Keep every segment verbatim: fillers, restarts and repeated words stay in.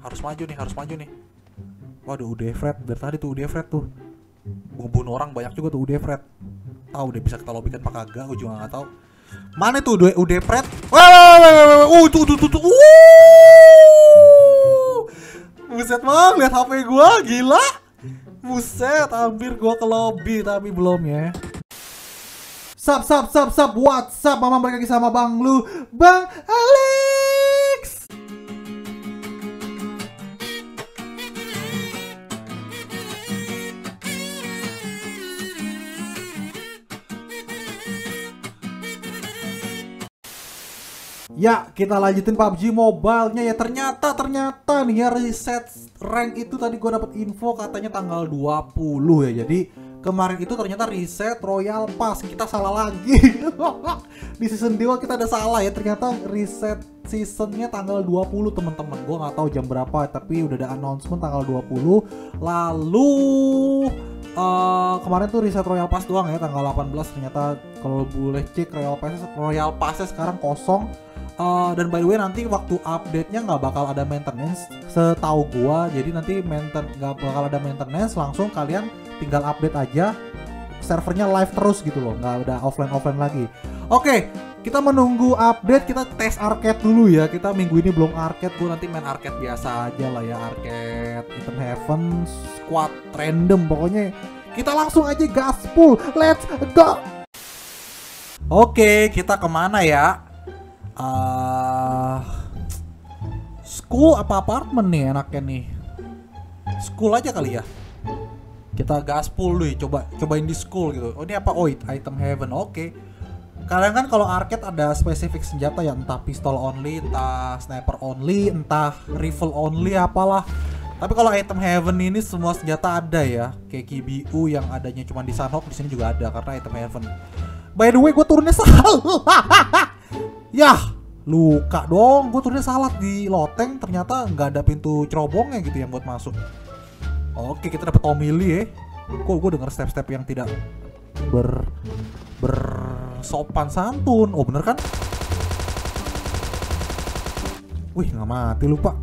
Harus maju nih, harus maju nih. Waduh, udah Fred. Dari tadi tuh udah Fred tuh. Gua bunuh orang banyak juga tuh udah Fred. Tahu deh bisa kita lobbykan apa kagak, gua juga enggak tahu. Mana tuh udah udah Fred? Oh, tuh tuh tuh. Buset bang, lihat H P gua gila. Buset, hampir gua ke lobby tapi belum ya. Sup, sup, sup, sup, what's up? Mama balik lagi sama Bang Lu, Bang Alex. Ya, kita lanjutin P U B G Mobile-nya ya. Ternyata, ternyata nih ya, reset rank itu tadi gua dapat info katanya tanggal dua puluh ya. Jadi kemarin itu ternyata reset Royal Pass. Kita salah lagi. Di season dua kita ada salah ya. Ternyata reset seasonnya tanggal dua puluh teman-teman. Gue gak tahu jam berapa, tapi udah ada announcement tanggal dua puluh. Lalu uh, kemarin tuh reset Royal Pass doang ya. Tanggal delapan belas ternyata. Kalau boleh cek Royal Pass, Royal Passnya sekarang kosong. Uh, dan by the way nanti waktu update-nya nggak bakal ada maintenance setahu gua. Jadi nanti nggak bakal ada maintenance, langsung kalian tinggal update aja servernya live terus gitu loh, nggak ada offline offline lagi. Oke, okay, kita menunggu update, kita tes arcade dulu ya. Kita minggu ini belum arcade, gua nanti main arcade biasa aja lah ya, arcade Ethan Heaven, squad random pokoknya. Kita langsung aja gaspul, let's go. Oke, okay, kita kemana ya? Uh, school apa apartemen nih enaknya nih? School aja kali ya. Kita gaspul dulu, coba cobain di school gitu. Oh, ini apa? Oh, item heaven. Oke. Okay. Kadang kan kalau arcade ada spesifik senjata ya, entah pistol only, entah sniper only, entah rifle only apalah. Tapi kalau item heaven ini semua senjata ada ya. Kayak K B U yang adanya cuma di Sanhok, di sini juga ada karena item heaven. By the way, gue turunnya salah. Yah, luka dong. Gue turunnya salah di loteng. Ternyata nggak ada pintu cerobongnya gitu yang buat masuk. Oke, kita dapat Tommy Lee ya. Kok gue denger step-step yang tidak ber bersopan santun. Oh bener kan? Wih, nggak mati lupa.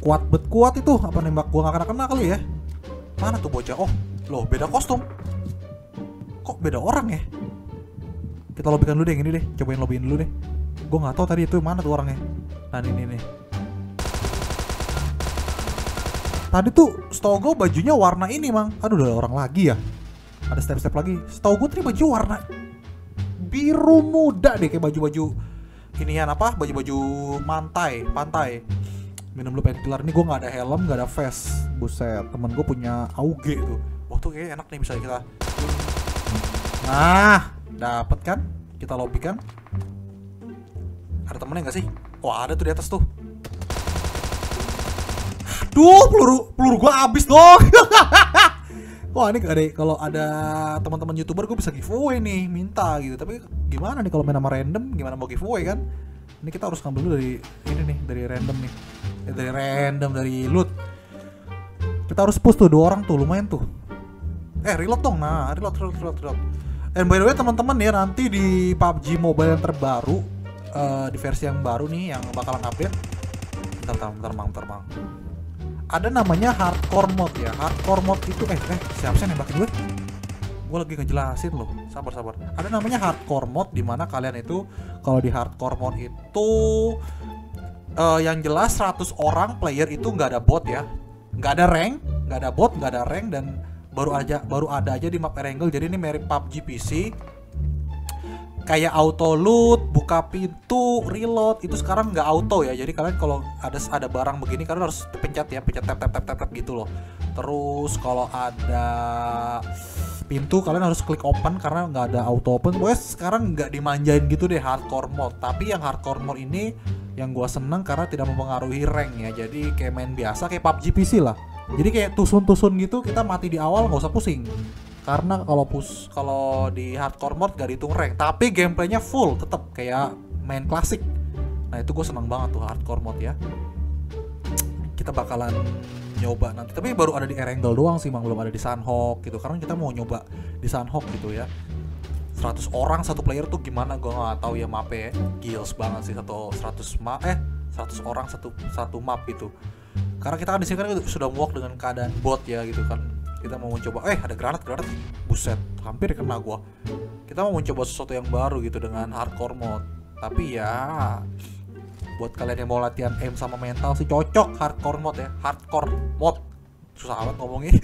Kuat bet kuat itu. Apa nembak gue nggak kena kena kali ya? Mana tuh bocah? Oh, loh beda kostum. Kok beda orang ya? Kita lobbykan dulu deh yang ini deh. Cobain lobbyin dulu deh. Gue nggak tahu tadi itu mana tuh orangnya. Nah ini nih. Tadi tuh setau gue bajunya warna ini mang. Aduh udah ada orang lagi ya. Ada step-step lagi. Setau gue tadi baju warna biru muda deh, kayak baju-baju inian apa? Baju-baju mantai, pantai. Minum dulu painkiller. Ini gue nggak ada helm, nggak ada vest. Buset, temen gue punya A U G tuh. Wah tuh kayaknya enak nih bisa kita. Nah, dapet kan? Kita lobby kan? Ada temennya nggak sih? Wah ada tuh di atas tuh. Duh peluru peluru gue habis dong. Wah ini ada, kalau ada teman-teman youtuber gue bisa giveaway nih, minta gitu. Tapi gimana nih kalau main sama random? Gimana mau giveaway kan? Ini kita harus ngambil dulu dari ini nih, dari random nih, eh, dari random dari loot. Kita harus push tuh dua orang tuh, lumayan tuh. Eh reload dong, nah reload reload reload reload. And by the way teman-teman ya, nanti di P U B G Mobile yang terbaru, Uh, di versi yang baru nih yang bakalan update. Bentar, bentar, bentar, bang, bentar, bang. Ada namanya Hardcore Mode ya. Hardcore Mode itu eh, eh siapa sih nembakin gue? Gue lagi ngejelasin loh. Sabar, sabar. Ada namanya Hardcore Mode, dimana kalian itu kalau di Hardcore Mode itu uh, yang jelas seratus orang player itu nggak ada bot ya. Nggak ada rank, nggak ada bot, nggak ada rank, dan baru aja baru ada aja di map Erangel. Jadi ini mirip P U B G P C. Kayak auto loot, buka pintu, reload itu sekarang nggak auto ya. Jadi kalian kalau ada ada barang begini kalian harus pencet ya, pencet tap tap tap tap, tap gitu loh. Terus kalau ada pintu kalian harus klik open karena nggak ada auto open. Pokoknya sekarang nggak dimanjain gitu deh hardcore mode. Tapi yang hardcore mode ini yang gua seneng karena tidak mempengaruhi rank ya. Jadi kayak main biasa kayak P U B G P C lah. Jadi kayak tusun-tusun gitu, kita mati di awal nggak usah pusing. Karena kalau push kalau di hardcore mode gak dihitung rank, tapi gameplaynya full tetap kayak main klasik. Nah itu gue seneng banget tuh hardcore mode ya. Kita bakalan nyoba nanti, tapi baru ada di Erangel doang sih mang, belum ada di Sanhok gitu. Karena kita mau nyoba di Sanhok gitu ya. seratus orang satu player tuh gimana gue nggak tahu ya mapnya. Gils banget sih satu seratus map eh seratus orang satu satu map gitu. Karena kita kan di sini kan sudah muak dengan keadaan bot ya gitu kan. Kita mau mencoba, eh ada granat granat, buset, hampir kena gua. Kita mau mencoba sesuatu yang baru gitu dengan hardcore mode. Tapi ya, buat kalian yang mau latihan aim sama mental sih cocok hardcore mode ya, hardcore mode. Susah amat ngomongin.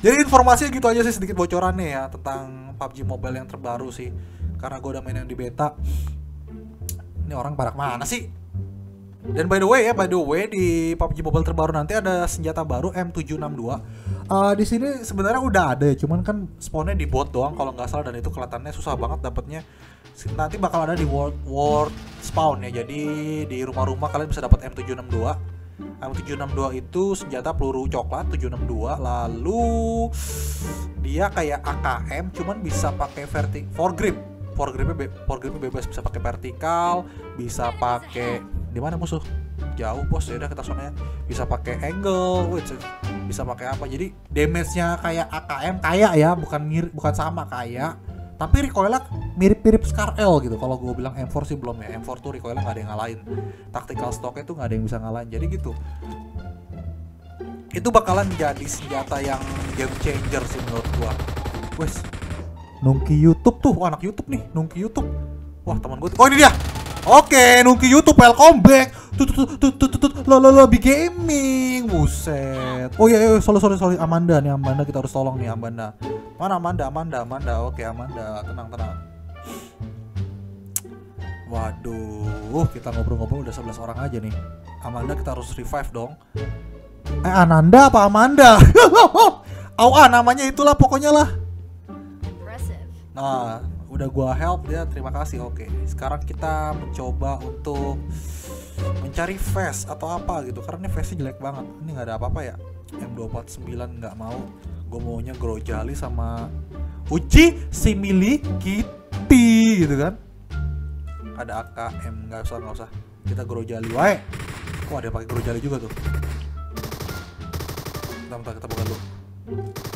Jadi informasinya gitu aja sih, sedikit bocorannya ya tentang P U B G Mobile yang terbaru sih. Karena gua udah main yang di beta. Ini orang barak mana sih? Dan by the way ya, by the way di P U B G Mobile terbaru nanti ada senjata baru M tujuh enam dua. Uh, di sini sebenarnya udah ada ya, cuman kan spawnnya di bot doang kalau nggak salah, dan itu kelihatannya susah banget dapatnya. Nanti bakal ada di world world spawn ya. Jadi di rumah-rumah kalian bisa dapat M tujuh enam dua. M tujuh enam dua itu senjata peluru coklat tujuh enam dua, lalu dia kayak A K M cuman bisa pakai vertik foregrip. Foregripnya be foregripnya bebas, bisa pakai vertikal, bisa pakai di mana musuh jauh bos ya udah kita soalnya bisa pakai angle, wait, bisa pakai apa, jadi damage-nya kayak A K M kayak ya, bukan mirip, bukan sama kayak, tapi recoil-nya mirip-mirip SCAR L gitu. Kalau gue bilang M four sih belum ya, M four tuh recoil-nya nggak ada yang ngalahin, tactical stock-nya tuh nggak ada yang bisa ngalahin, jadi gitu. Itu bakalan jadi senjata yang game changer sih menurut gua. Wes, Nungki Youtube tuh, oh, anak YouTube nih, Nungki Youtube. Wah teman gue, oh ini dia. Oke, Nungki Youtube welcome back. Tut tut tut tut tut lo lo lo big gaming. Buset. Oh iya, iya sorry sorry sorry Amanda nih, Amanda kita harus tolong nih Amanda. Mana Amanda? Amanda, Amanda. Oke, Amanda, tenang tenang. Waduh, kita ngobrol-ngobrol udah sebelas orang aja nih. Amanda kita harus revive dong. Eh Ananda apa Amanda? Oh, ah, namanya itulah pokoknya lah. Nah, udah gua help dia, terima kasih. Oke, sekarang kita mencoba untuk mencari face atau apa gitu, karena ini face-nya jelek banget, ini nggak ada apa-apa ya. M dua empat sembilan nggak mau, gue maunya Grojali sama Uji Simili Kitty gitu kan. Ada A K M, nggak usah nggak usah, kita Grojali wae. Kok ada yang pakai Grojali juga tuh? Bentar, kita buka dulu.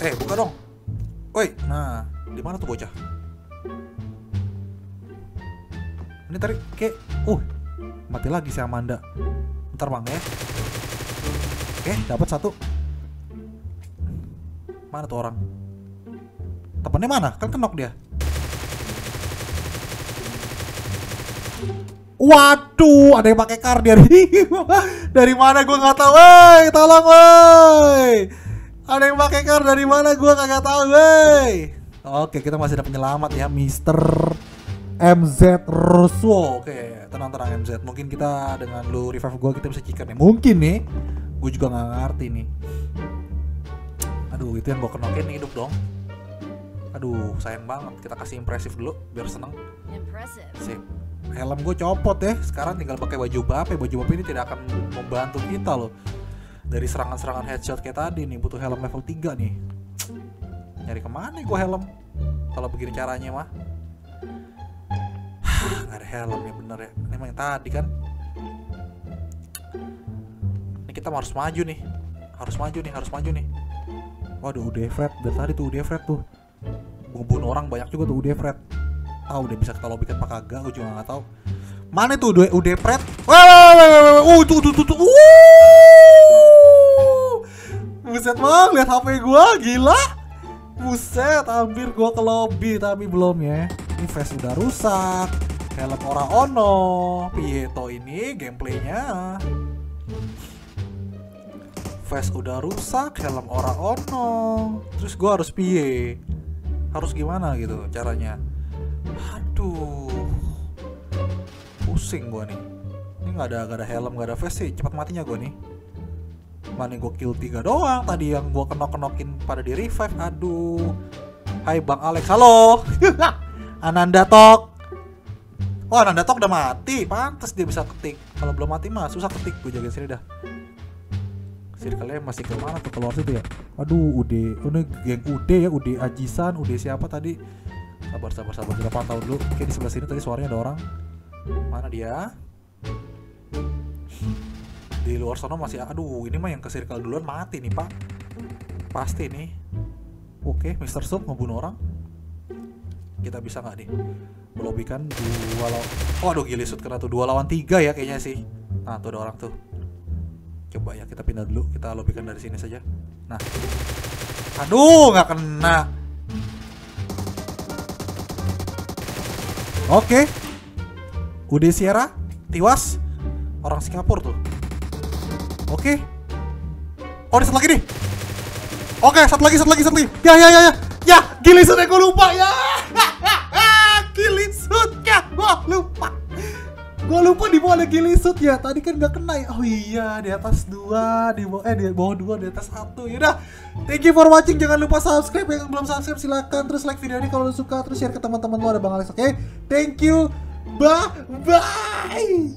Eh buka dong, woi. Nah di mana tuh bocah? Ini tarik ke, uh mati lagi si Amanda. Bentar bang ya. Oke, dapat satu. Mana tuh orang? Temennya mana? Kan kenok dia. Waduh, ada yang pakai kar dia. Dari mana gua nggak tahu. Woi, tolong woi. Ada yang pakai kar dari mana gua kagak tahu, woi. Oke, kita masih ada penyelamat ya, Mister M Z Ruswo. Oke, tenang-tenang M Z. Mungkin kita dengan lu revive gua kita bisa chicken ya. Mungkin nih, gue juga nggak ngerti nih. Aduh, itu yang gue kenokin nih, hidup dong. Aduh, sayang banget. Kita kasih impresif dulu, biar seneng. Sip. Helm gue copot ya. Sekarang tinggal pakai baju bape. Baju bape ini tidak akan membantu kita loh. Dari serangan-serangan headshot kayak tadi nih, butuh helm level tiga nih. Nyari kemana gue helm? Kalau begini caranya mah nggak ada helm ya, bener ya. Ini emang yang tadi kan. Ini kita harus maju nih, harus maju nih, harus maju nih. Waduh, udah Fred dari tadi tuh, udah Fred tuh. Bunuh orang banyak juga tuh, udah Fred. Ah udah bisa kita lobbykan pak kagak, gue juga nggak tahu. Mana tuh udah udah Fred? Wah, uh tuh tuh tuh tuh. Buset bang, lihat H P gue gila. Buset, hampir gua ke lobby tapi belum ya. Ini face udah rusak, helm ora ono. Pieto ini gameplaynya. Face udah rusak, helm ora ono. Terus gua harus piye? Harus gimana gitu caranya? Aduh, pusing gua nih. Ini nggak ada nggak ada helm, nggak ada face sih. Cepat matinya gua nih. Mana gue kill tiga doang tadi yang gue kenok-kenokin pada di revive. Aduh. Hai Bang Alex, halo. Ananda Tok. Oh Ananda Tok udah mati, pantes dia bisa ketik. Kalau belum mati mah susah ketik. Gue jagain sini dah. Circle-nya masih kemana tuh, keluar situ ya. Aduh Ude, ini geng Ude ya, Ude Ajisan, Ude siapa tadi. Sabar sabar sabar, kita pantau dulu. Oke di sebelah sini tadi suaranya ada orang. Mana dia? Di luar sana masih, aduh ini mah yang ke circle duluan mati nih pak, pasti nih. Oke, Mister Sub ngebunuh orang, kita bisa nggak nih melobikan dua lawan, oh aduh gili sud kena tuh, dua lawan tiga ya kayaknya sih. Nah tuh ada orang tuh, Coba ya, kita pindah dulu, kita lobbykan dari sini saja. Nah, aduh, nggak kena. Oke, udah Sierra tiwas, orang Singapura tuh. Oke, oh ada satu lagi nih. Oke, satu lagi, satu lagi, satu lagi. Ya, ya, ya, ya, ya, gilisutnya gue lupa ya. Gilisutnya gue lupa. Gue lupa di bawah ada gilisut ya. Tadi kan gak kena ya. Oh iya, di atas dua, di bawah, eh di bawah dua, di atas satu. Yaudah, thank you for watching. Jangan lupa subscribe. Yang belum subscribe silahkan. Terus like video ini kalau lo suka. Terus share ke teman-teman lo. Ada Bang Alex, oke okay? Thank you. Bye bye.